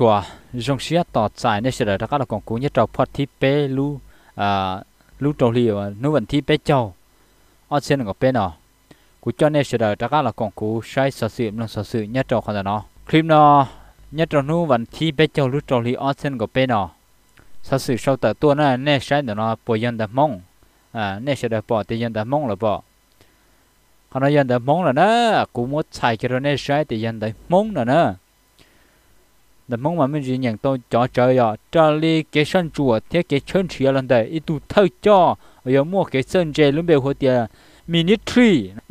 chùa dòng xe tỏ dài nên sẽ đợi các là còn cú nhất trò phật thi pe lu lu trầu liều nô vận thi pe châu ở trên của pe nọ cú cho nên sẽ đợi các là còn cú sai sở sự năng sở sự nhất trò còn nó clip nọ nhất trò nô vận thi pe châu lu trầu liều ở trên của pe nọ sở sự sau tờ tua nó nên sai để nó bồi dân đập mông nên sẽ đợi bỏ tiền dân đập mông là bỏ còn nó dân đập mông là nó cú muốn xài cho nên sai tiền dân đập mông là nóแต่มองว่ามันอย่างตัวจอเจอยอจอลีเกชันจัวเทเกชันเชียร์ลันเดอีตูเท่าจอยอมัวเกชันเจลุมเบลหัวเตียมินิทรีเ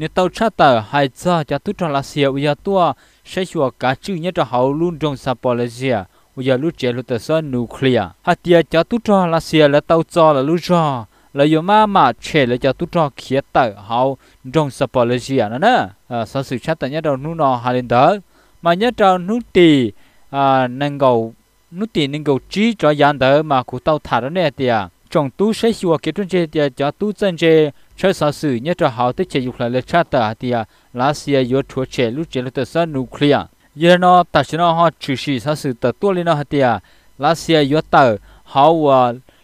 นี่ยตัวชาติหายใจจะตุจราเซียวยาตัวใช้ชัวกาจื้อเนี่ยจะหาลุ่นจงซาปอลเซียวาลุเจลุตัสนิวเคลียร์หัดเตียจะตุจราเซียและตัวจอและลุจอแล้วยอมามาเชแล้วจะตุจราเขียเตอหาจงซาปอลเซียนั่นนะสังสุชาติเนี่ยเราหนูนอฮารินเดอmà nhớ cho nút tì nâng cầu nút tì nâng cầu trí cho dàn đỡ mà cụ tàu thả đó nè tiệt trong tú sẽ xua cái trung chế tiệt cho tú dân chế chơi xã sử nhớ cho họ tới chế dục lại lệch chát tờ tiệt lá xia yếu chúa chế lúc chế lúc tới xã nuclear giờ nó ta chỉ nó họ trừ xì xã sử tờ tua lên nó tiệt lá xia yếu tờ họ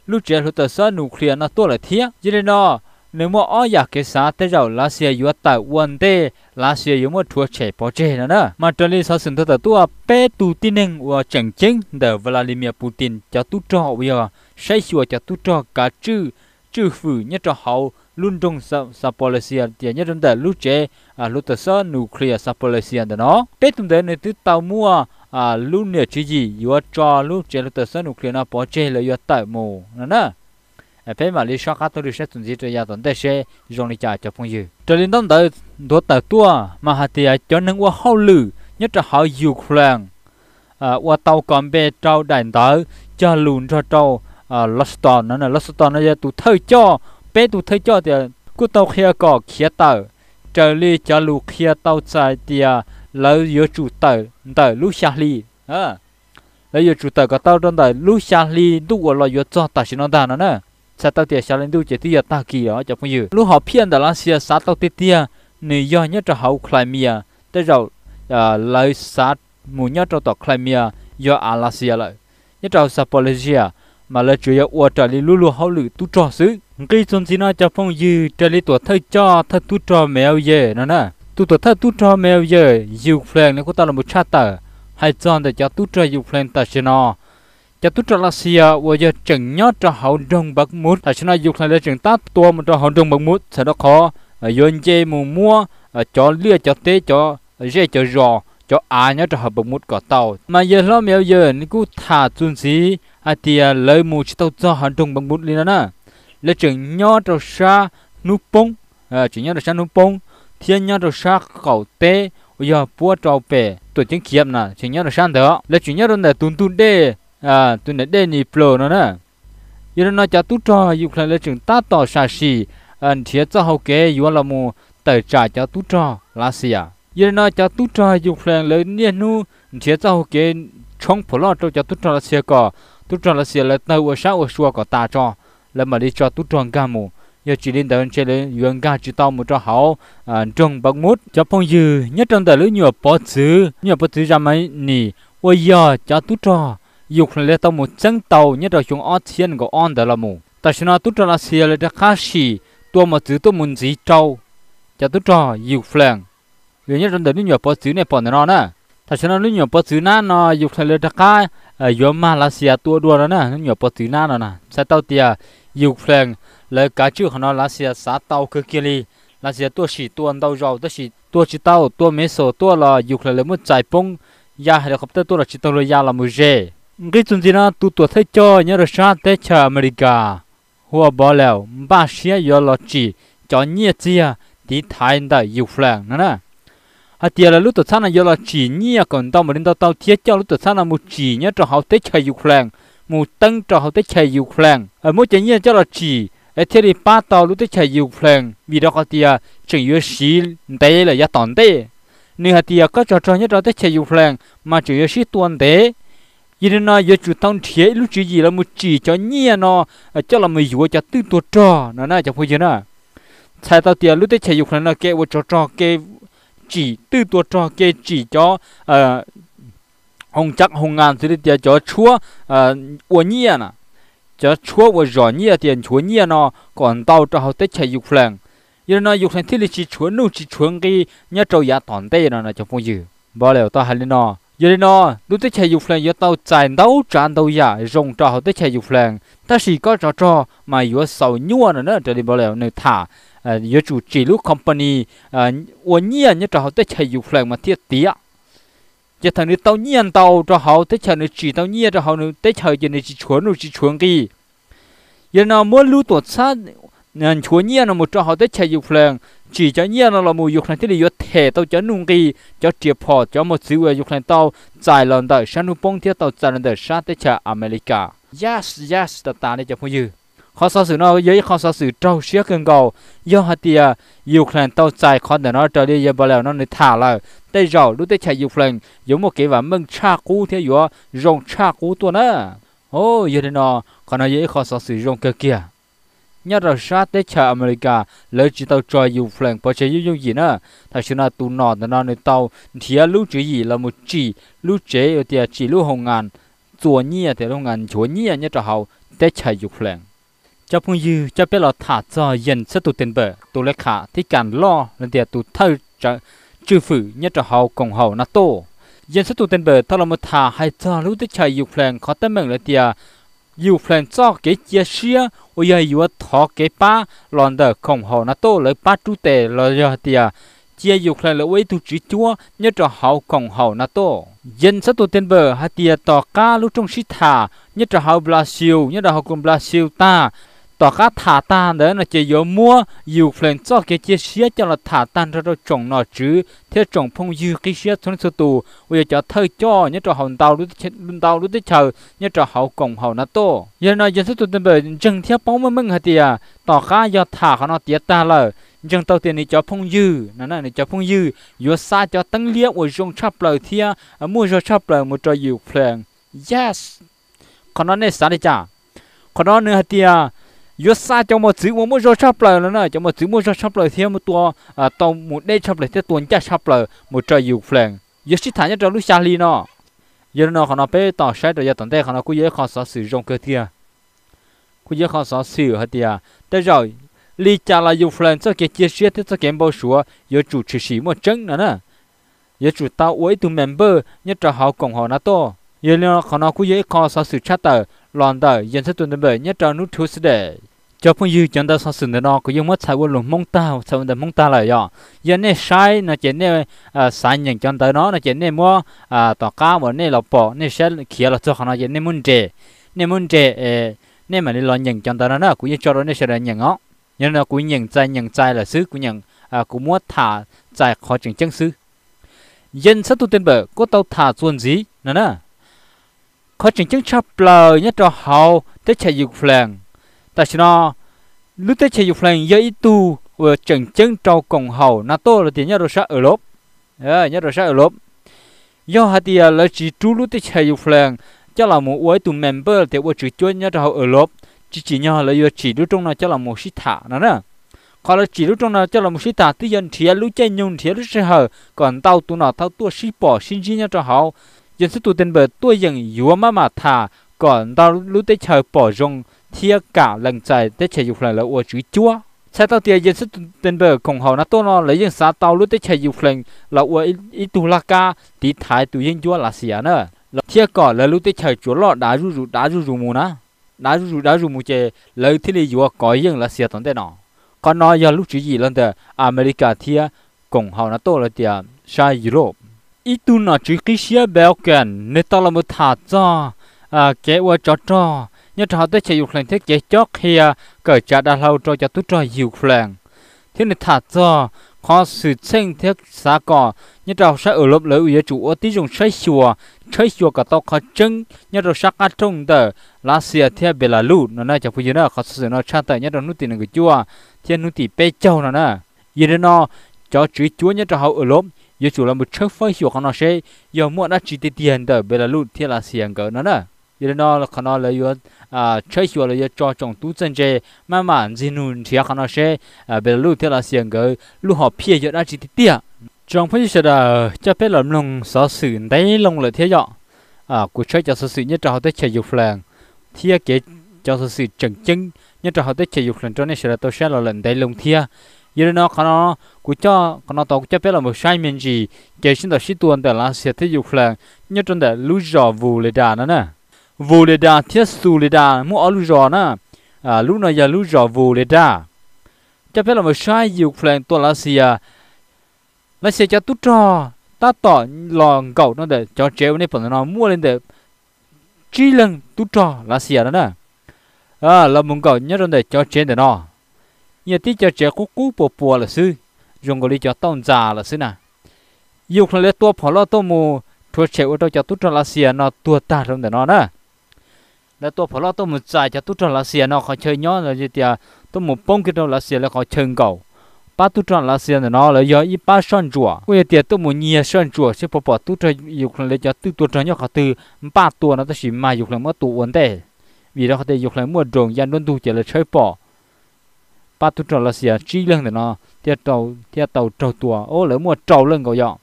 lúc chế lúc tới xã nuclear nó tua lại thiệt giờ nó nếu mà ở nhà cái xã tới rồi lá xia yếu tờ uốn tê lá xia yếu một thua trẻ bỏ trẻ nữa đó mà trở lên sau sinh thật tôi bé tu tin anh và chẳng chính để Vladimir Putin cho tôi cho bây giờ xây chùa cho tôi cho cả chữ phử nhất cho họ luôn trong sa policia thì nhất trong đời lúc trẻ lúc tới sau nuclear sa policia đó nó bé chúng ta nên tự tao mua luôn nè chứ gì yếu cho lúc trẻ lúc tới sau nuclear nó bỏ trẻ là yếu tại mù nữa đó phải mà lý do các tôi sẽ tồn tại cho gia đình để sẽ dùng để trả cho phong dư trở lên tâm tới đốt tàu tua mà hạt địa cho nên qua hậu lử nhất là họ dược loạn qua tàu còn bè trâu đàn tới cho lùn cho trâu London nó là London nó giờ tụi thơi cho bé tụi thơi cho thì cứ tàu kia cọ kia tàu trở lên cho lù kia tàu chạy thì lấy giữa chủ tàu tàu lũ xa ly lấy giữa chủ tàu có tàu trong tàu lũ xa ly đủ của loại giữa cho tàu chỉ nó đàn nó nè sát tàu tiệt xa lên đu chỉ tiệt ta kỳ đó cho phong dư lũ họ phiền đã lan xia sát tàu tiệt tiệt nơi do nhất là hậu Crimea tới rồi lấy sát mù nhất trong tàu Crimea do Alaska lại nhất là Zaporizhia mà lấy chủ yếu ở trở lại lũ hậu lử tu trò xứ cái xuân gì nó cho phong dư trở lại tuổi thơ cho thơ tu trò mèo về nó nè tu tuổi thơ tu trò mèo về dịu phèn nó của ta là một cha tờ hay chọn để cho tu trò dịu phèn ta sẽ no cho tôi trở lại xia và giờ chẳng nhớ cho hậu đông bắc mút tại sao dục này là trường tát tua một cho hậu đông bắc mút sẽ đó khó dồn dê mù mua cho lừa cho té cho dê cho giò cho ai nhớ cho hậu bắc mút có tàu mà giờ lo mèo giờ nên cứ thả xuống xí thì lấy mù chỉ tàu cho hậu đông bắc mút lên đó nè là trường nhớ cho xa núp bông trường nhớ cho xa núp bông thiên nhớ cho xa khẩu té bây giờ búa trâu bè tuổi chiến kiếm nè trường nhớ cho xa đó là trường nhớ đó là tun tun đê tôi nói đây nỉ pro nó nè, giờ nó cho tụt cho Ukraine chúng ta tạo sản xí, anh thiệt cho hậu kế vừa là một tài trợ cho tụt cho Russia, giờ nó cho tụt cho Ukraine lấy nhiên nu thiệt cho hậu kế chống phá lo cho tụt cho Russia cả, tụt cho Russia là tàu ở sát ở xua cả ta cho, là mà đi cho tụt cho cả mù, giờ chỉ đến đời chơi lấy vườn cả chỉ tao một cho hậu trồng bạc mút cho phong dư nhất trong đời lấy nhiều bó xứ ra mấy nỉ, bây giờ cho tụt cho dục là tàu một chân tàu nhất là chúng ở thiên của on đó là mù, tại sao tụt ra là xe là khá xì, tua một chữ tua muốn gì trâu, cho tụt ra dục phèn, vì nhất trong đời những người bỏ chữ này bỏ nó nè, tại sao những người bỏ chữ na nó dục là khá, giống mà là xe tua đua đó nè, những người bỏ chữ na nó nè, xe tàu tiề dục phèn, lấy cá chữ của nó là xe xá tàu cứ kia đi, là xe tua xì tua tàu rầu, tua xì tua chỉ tàu, tua mấy số tua là dục là muốn chạy bông, ya hay là không tới tua là chỉ tàu rồi ya là mù rê cái chuyện gì đó tụt tuổi cho nhớ ra tới chờ America hoa bỏ lèo ba xia do lo chỉ cho nhẹ chia tí thái đại Ukraine nữa nè à tiền là lúc tuổi sáng là do lo chỉ nhẹ còn tao mà đến tao thiết cho lúc tuổi sáng là một chỉ nhớ cho họ tới chờ Ukraine một tăng cho họ tới chờ Ukraine ở mỗi chuyện nhẹ cho lo chỉ ở thế thì ba tao lúc tới chờ Ukraine vì đó có tiền chẳng yếu xí tê là gia tòn tê nên hạt tiền có cho nhớ cho tới chờ Ukraine mà chẳng yếu xí tuần tê giờ nó giờ chủ tông thế lúc chữ gì là một chỉ cho nhẹ nó cho là mày dúa cho tư tuột trò nó nè cho phơi trên à xài tao tiền lúc tới chạy dục là nó kêu cho trò kêu chỉ tư tuột trò kêu chỉ cho hong chắc hong ngàn thì để cho chúa của nhia nè cho chúa của giỏi nhia tiền chúa nhia nó còn tao cho họ tết chạy dục làng giờ nó dục thành thiết là chỉ chúa nô chỉ chúa cái nhát trâu giả toàn tây nó trong phong dữ bao lều tao hay lên nó giờ nó lúc tết chạy dục làng giờ tao chạy đấu tràn tao giả dùng cho họ tết chạy dục làng ta chỉ có cho mà vừa sầu nhua nữa trở đi bao lều nơi thả giờ chủ chỉ lúc company của nhia nhát trâu họ tết chạy dục làng mà thiết tía giờ thằng này tao nhiên tao cho họ tới chờ này chỉ tao nhiên cho họ nữa tới chờ giờ này chỉ chuẩn kỳ giờ nào mới lưu tuột sát nên chuẩn nhiên là một cho họ tới chờ dục làng chỉ cho nhiên là một dục làng thế thì thể tao cho nung kỳ cho triệt phò cho một xíu về dục làng tao giải lần đời sang nung bông thế tao giải lần đời sang tới chờ America yes yes ta ta này cho phong dư khó so sánh nó với khó so sánh trâu xía gần cầu do hạt tiề dục làng tao giải khó để nó trở đi giờ bao lâu nó để thả lại đây rồi lúc tới chạy dục lần giống một cái và mừng cha cũ thế rồi rong cha cũ tuần á ô giờ đây nó còn nói dễ khó so sánh rong kia kia nhớ rồi sát tới chợ America lấy chỉ tàu trôi dục lần bỏ chạy dục gì nữa thật sự là tụ nọ là nó nơi tàu thì lúc chỉ gì là một chỉ lúc chế thì chỉ lúc hồng ngàn chùa nhia thì hồng ngàn chùa nhia nhớ trò hậu tới chạy dục lần cho phong dư cho biết là thả cho dần sẽ tụ tiền bờ tụ lấy khả thì càng lo nên thì tụ thâu trừ phủ nhất là hậu cộng hậu NATO dân số tụ tên bờ thao là một thà hay thà lúc tới chạy dục làng khó tới mừng là tiề dục làng cho cái chia sẻ ôi giờ vừa thọ cái ba lòn đờ cộng hậu NATO lấy ba trụ tề là giờ tiề chia dục làng là với tụ chỉ chúa nhất là hậu cộng hậu NATO dân số tụ tên bờ hay tiề tỏ cá lúc trong sĩ thà nhất là hậu Brazil nhất là hậu cùng Brazil ta tỏ cá thả tan đấy là chỉ vô mua dù phần cho cái chia sẻ cho là thả tan ra rồi trồng nọ chứ thế trồng phong dư cái sẻ xuống sơ tù bây giờ cho thơi cho nhớ trò hồng tàu lúc tới chờ nhớ trò hậu cổng hậu NATO giờ nói dân số tụi tên bờ dân theo bóng mới mừng hả tiề tỏ cá do thả họ nó tiệt ta lời dân tàu tiền này cho phong dư nó này cho phong dư vừa xa cho tăng liếc của dùng chắp lời thia mua cho chắp lời một trò dù phần yes còn nó này sao đi chả còn nó nữa hả tiề vừa xa cho một chữ muốn cho sắp lời nữa này cho một chữ muốn cho sắp lời thêm một tua tàu một đây sắp lời thêm tuần cha sắp lời một trời dục phèn giờ xí thả nhất trong lúc xa ly nó giờ nó còn nó bé tỏ sai rồi giờ tận đây còn nó cứ dễ khó xóa sử dụng cơ thể cứ dễ khó xóa sử hết tiề tới rồi ly cha là dục phèn cho cái chia sẻ thế cho cái bao số giờ chủ chỉ sĩ một chân nữa nè giờ chủ tao uế tụi member nhất là họ cộng họ NATO giờ nó còn nó cứ dễ khó xóa sử chat tờ lòn tờ dân số tuần tới nhất là nút Tuesday cho phong dư chúng ta so sánh nó có giống mất sai quân lùng mông tao sao mình mông ta lại vậy giờ này sai là chuyện này sai nhận chúng ta nó là chuyện này mua tỏ cá mà này là bỏ này sẽ kia là cho họ nói chuyện này muốn trẻ này mà đi lo nhận chúng ta nó cũng như cho nó sẽ là nhận nó nhưng nó cũng nhận trai là xứ cũng nhận cũng muốn thả trai khỏi trường chân xứ dân số tụt tiền bờ có tao thả xuân gì nữa nè khỏi trường chân chập lời nhất cho hậu tới chạy dục phèn tại sao lúc tới chạy dục làng dễ tu vừa chỉnh chân trâu cổng hậu NATO là tiền nhà đồ sát ở lốp, nhà đồ sát ở lốp. Do hạt tiền là chỉ trú lúc tới chạy dục làng, chắc là một uế tụ member thì uế chỉ chuyên nhà trâu ở lốp, chỉ nhau là do chỉ lúc trong này chắc là một sĩ thả nữa nè. Còn là chỉ lúc trong này chắc là một sĩ thả tư dân thì lúc chạy nhung thì lúc sẽ hở, còn tao tụ nào tao tụ sĩ bỏ sinh chi nhà trâu hậu, dân số tụ tên bờ tụ dân yếu mà thả, còn tao lúc tới chạy bỏ rong thì cả lần chạy tới chạy dục lần là uổng chữ chúa sai tao tiền dân số tiền bờ cùng hậu NATO nó lấy dân xã tao lúc tới chạy dục lần là uổng itulaca tí thái tụi dân chúa là xỉa nữa thì cả là lúc tới chạy chúa lọ đá rú mù na đá rú mù chè lấy thế này chúa có dân là xỉa toàn thế nọ còn nó giờ lúc chữ gì lần từ America thì cùng hậu NATO là tiền sai Europe itu nó chữ cái xỉa Belgian nên tao là một thà cho cái uổng cho nhớ họ tới chạy dục làng thế chế chót kia cởi trả đa lâu cho tụi trò dục làng thế này thả cho khó sự sinh thế xã cỏ nhớ trò sẽ ở lớp lưỡi giữa chủ ở tí dùng xoay xùa cả tao khó chân nhớ trò sắc ăn trong tờ lá xìa theo Belarus nó nói chẳng phải gì nữa khó sự nó tra tờ nhớ trò nút tiền người chua thiên nút tiền pe châu nó nè gì đó nó cho chữ chúa nhớ trò hậu ở lớp giữa chủ là một chiếc phơi xùa con nó sẽ giờ mua đã chỉ tiền tờ Belarus thiên là xìa cỡ nó nè giờ nó là con nó lấy vô chơi xùa là cho chồng tú chân chơi mà mạn gì nụn thì con nó sẽ về lúc thế là xiềng cái lúc họ phe giờ đã chỉ tiếc trong phút giờ cho biết là lòng sợ sự đấy lòng là thế dọ của chơi cho sự nhất trò tới chơi dục làng thia kể cho sự chừng chứng nhất trò tới chơi dục làng cho nên sẽ là tôi sẽ là lần đại lùng thia giờ nó có nó của cho nó tao cho biết là một sai mình gì kể xin tôi sĩ tuần để là sẽ thấy dục làng nhất trong để lú giò vù lê đà nữa nè vù lê đà thiết sù lê đà mua ở lú giò nè lú này giờ lú giò vù lê đà cho biết là một sai dục làng tôi là sẽ cho tút trò ta tỏ lòng cậu nó để cho chéo này phần nó mua lên để chi lần tu trò là xìa đó nè là mông cậu nhớ để cho trên để nó nhà tí cho chéo cú cú bùa bùa là sư dùng cái đi cho tông già là sư nè dục là lấy tua phở lo tôm mù thua chéo đâu cho tu trò là xìa nó tua ta trong để nó nè lấy tua phở lo tôm mù dài cho tu trò là xìa nó khỏi chơi nhó là gì tiệt tôm mù bông cái đâu là xìa là khỏi chừng cậu ba tu tròn là xia nó là do ít ba sơn chùa, quê tiệt tôi muốn nhiều sơn chùa sẽ bỏ tu tròn dục là cho tư tu tròn nhau họ từ ba tuần nó ta chỉ mà dục là mất tu vấn đề, vì đó họ để dục là mua rồng gian luôn tu chỉ là chơi bỏ, ba tu tròn là xia chi lưng để nó tiệt tàu trầu tua, ô lỡ mua trầu lưng cậu dọn,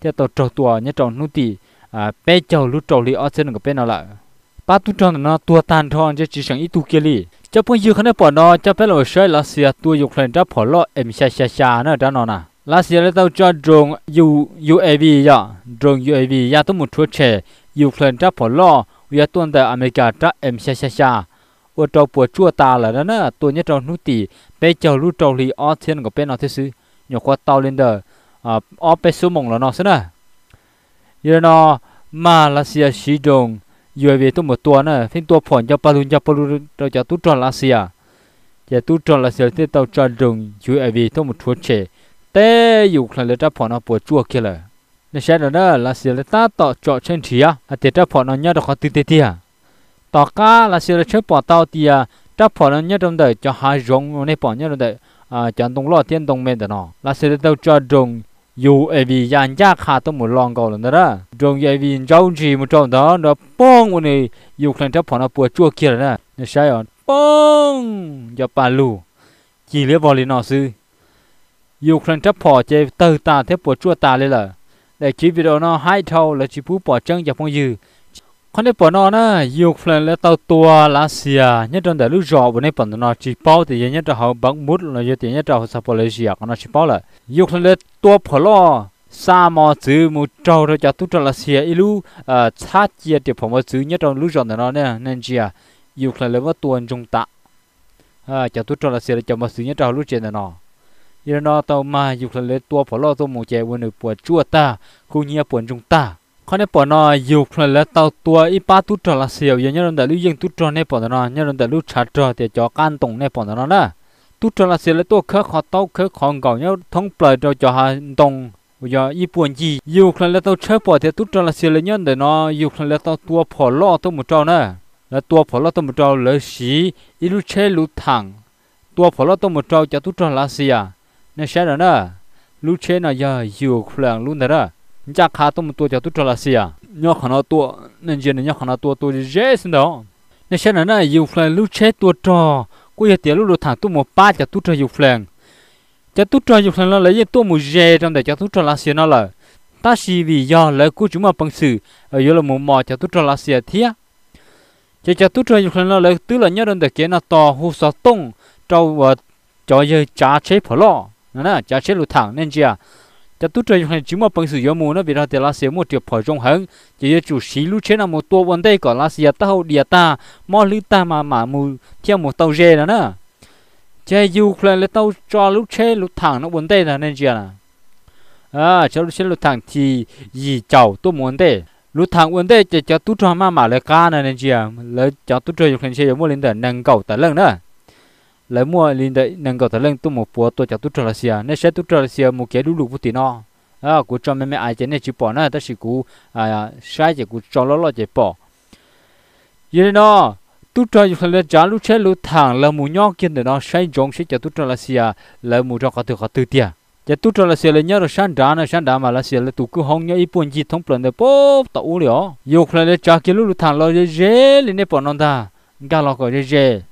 tiệt tàu trầu tua nhớ trầu nút tì, bé trầu lú trầu li ở trên của bé nào lại, ba tu tròn nó tua tan thon chứ chỉ sang ít tu kia li. Cho phong dư khán đài bỏ nó cho phép là sợi lá xìa tua dục lên đáp bỏ lọ em xa nữa đó nó nè lá xìa lấy tao cho drone UAV vậy drone UAV ya tôi một chuột trẻ dục lên đáp bỏ lọ ya tuần tại America đáp em xa ô trâu bùa chua ta là đó nè tôi nhất trong núi tỉ bây giờ lú trâu lì ở thiên của bên nó thế xứ nhổ qua tàu lên đời ở bên số mông là nó thế nè giờ nó mà lá xìa sử dụng vừa về tôi một tuần nữa, phiên tuần phỏn cho palu rồi cho tút tròn lá xìa, giờ tút tròn lá xìa thì tàu tròn rừng vừa về tôi một chuột trẻ, té dục là lấy ra phỏn nó bùa chua kia là, nên sẽ là đó lá xìa lấy ta tọt trọ trên thía, thì ra phỏn nó nhớ được con tít tía, tọt cá lá xìa lấy chơi phỏn tao tía, ra phỏn nó nhớ trong đời cho hai rồng này phỏn nhớ trong đời, chọn đồng loa tiên đồng men đó nó, lá xìa lấy tàu tròn rừng UAV ยานยากขาต้องหมดลองก่อนแล้วนะดวง UAV ยุคลันทับพอเจตตาเทปวดจั่วตาเลยล่ะแต่ชีวิตเราเนาะให้เท่าและชีผู้ปอจังอย่าพงยื้อคนได้ปอนอน่ะยุคลันและตัวพอลอซามอซื้อหมู่เจ้าเราจะตุตราเซียอีลูชาเจียเตผอมซื้อเนี่ยเรารู้จั่นน่ะเนี่ยนั่นเจียยุคลันเลยว่าตัวจงตะจะตุตราเซียจะมาซื้อเนี่ยเรารู้จั่นน่ะเนาะยืนเนาะต่อมายุคลันและตัวพอลอตัวหมู่เจ้าวันหนึ่งปวดจั่วตา คู่นี้ปอนจุงตาคนนี้ปอนอยุคลันและตัวอีป้าตุตราเซียอย่างนี้เราได้รู้ยังตุตราเนี่ยปอนอน่ะเนี่ยนั่นเจียยุคลันเลยว่าตัวจงตะ tu cho là xí lấy tôi khơi khó tao khơi khó gạo nhau thông bờ rồi cho hà đông giờ y buồn gì yêu khăn lấy tao chơi bỏ thì tu cho là xí lấy nhân để nó yêu khăn lấy tao tua phở lo tôi một trâu nữa là tua phở lo tôi một trâu lấy xí ít lúc chơi lúc thẳng tua phở lo tôi một trâu cho tu cho là xí à nên sẽ là nữa lúc chơi là giờ yêu khăn luôn đấy đó chắc khá tôi một tua cho tu cho là xí à nhớ khăn nó tua nên giờ này nhớ khăn nó tua tôi dễ xin đó nên sẽ là nữa yêu khăn lúc chơi tua trò cô giờ tiệt lúc đầu thằng tôi một ba chả tút cho dục làng, chả tút cho dục làng nó lấy tôi một dê trong để chả tút cho lá xìa nó là, ta xì vì do lấy cô chúng mà bằng sự ở dưới là một mò chả tút cho lá xìa thía, chả tút cho dục làng nó lấy tứ là nhớ trong để kia nó to hú sọ tung trâu và cho giờ chả chế phở lo, nè chả chế lụt thẳng nên chưa, chả tút cho dục làng chúng mà bằng sự do mù nó bị ra tiệt lá xìa một triệu phở trong hứng, chỉ do chủ xí lú chế là một tua vấn đề còn lá xìa ta hậu địa ta mò lư ta mà mù theo một tàu dê đó nữa, chơi du lên lấy tàu cho lúc chế lúc thẳng nó vấn đề là nên chưa là, cho lúc chế lúc thẳng thì gì chầu tôi muốn thế, lúc thẳng vấn đề chỉ cho tút cho mà lấy cá này nên chưa, lấy cho tút chơi du lên chơi mua lên để nâng cầu tận lưng nữa, lấy mua lên để nâng cầu tận lưng tôi một búa tôi cho tút cho là xia, nên sẽ tút cho là xia một cái đủ lục vũ tì no, của cho mấy ai chơi nên chỉ bỏ nữa, ta chỉ của sai chỉ của cho lót lót chỉ bỏ, vậy đó. Tút cho dục là trả lúc chế lúc thẳng là mù nhóc kia để nó say giống sẽ cho tút cho là xia là mù cho có từ tiền cho tút cho là xia là nhớ rồi sáng đá mà là xia là tụi cứ hông nhớ ít buồn gì thông bận để bóp tao uống liỏ dục là trả kia lúc thẳng là dễ lên để bọn non ta cả lọ gọi dễ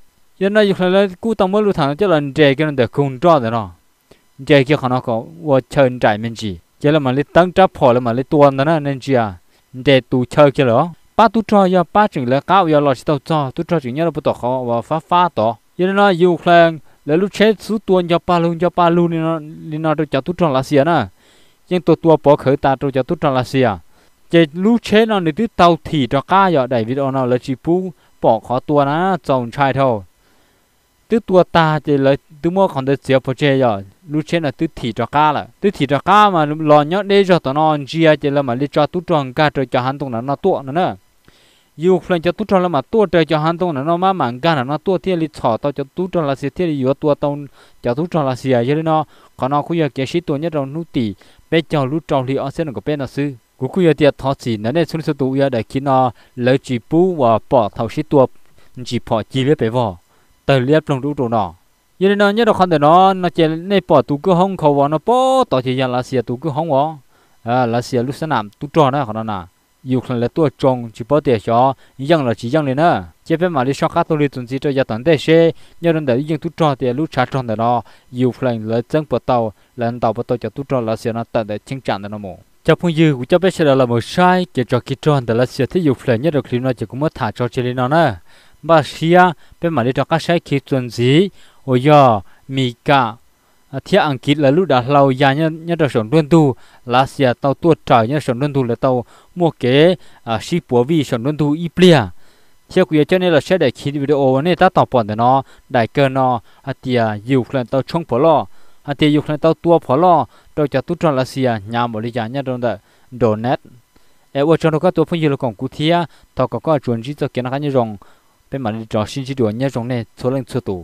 cho nên dục là cứ tao mới lúc thẳng cho là dễ cái nó để cùng cho để nó dễ kia họ nó có chơi trải mình chỉ chỉ là mà lấy tăng tráp phở là mà lấy tuôn đó nên chỉ à để tù chơi kia nữa ba tù trò giờ ba chừng là cao giờ lọt tàu trò tù trò chừng nhớ là bộ tàu khó và phá phá tỏ giờ nó Ukraine là lúc chết số tuần giờ ba luôn nên nó được cho tù trò là xia nè nhưng tù bỏ khởi ta được cho tù trò là xia giờ lúc chết nó được tàu thì cho cá giờ đại video nào là chỉ phú bỏ khó tua nó trồng trai thôi tứ tua ta thì là tứ mua còn được xia phơi che giờ lúc chết là tứ thì cho cá là tứ thì cho cá mà lò nhớ để cho tao non chia thì là mà để cho tù tròn cá rồi cho hắn tung là nó tua nữa dù phần cho tụt cho là mà tua trời cho hắn tung là nó má mảng gan là nó tua thiên lịch sọ tao cho tụt cho là xịt thiên lịch tua tao cho tụt cho là xịt cho nên nó còn nó cũng giờ kia xịt tua nhất rồi nút tỉ bé cho lú tròn thì ở trên nó có bé nó xứ cũng cũng giờ tiệt thọ xịt nó nên xuống số tụ giờ để khi nó lấy chỉ bú và bỏ thầu xịt tua chỉ bỏ chỉ biết bé vò từ liếp lòng đủ đồ nọ cho nên nó nhất là không thể nó chỉ nên bỏ tụ cứ hông khâu vào nó bỏ tao chỉ giờ là xịt tụ cứ hông vào là xịt lúc sáng nằm tụt cho nó còn nó dù làตัวจงจีบเดียช้อยังเราจียังเลยนะเจ็บเป็นมาดิชกาตุลีตุนจีจะยัดตันเตเชยันเดียยังตุจอเดียลูกชาจอนเดนออยู่เพลงเลยจังปวดเตาแล้วเตาปวดเตาจะตุจอละเสียนั่นแต่เด็กชิงจันเดนอโมจะพูดยืดจะไปเชื่อเราไม่ใช่จะจอกิจอนแต่ละเสียที่อยู่เพลงยัดเราคลิปน่าจะกุมถ่ายจอเจริญน่ะนะบางเสียเป็นมาดิชกาใช้คลิปตุนจีโอ้ยมีกะเที่ยอังกฤษและลูกดาเรายาเนี่ยเนี่ยเราส่งด่วนดูลาเซียเตาตัวจ่ายเนี่ยส่งด่วนดูและเตาโมเกะชิปัววีส่งด่วนดูอีเปลี่ยเที่ยกุยเจ้าเนี่ยเราใช้ได้คลิปวิดีโอเนี่ยตัดต่อปอนแต่เนาะได้เกินเนาะอาเตียยูเครนเตาชงพอล่ออาเตียยูเครนเตาตัวพอล่อเราจะตุจอนลาเซียยามบริจาคเนี่ยตรงแต่โดเนตเอวจอนเราก็ตัวพยุงของกุเทียต่อก็ชวนจีจะเกี่ยนักการยงเป็นหมายถึงจอชินจีด่วนเนี่ยตรงเนี่ยส่วนเรื่องส่วนตัว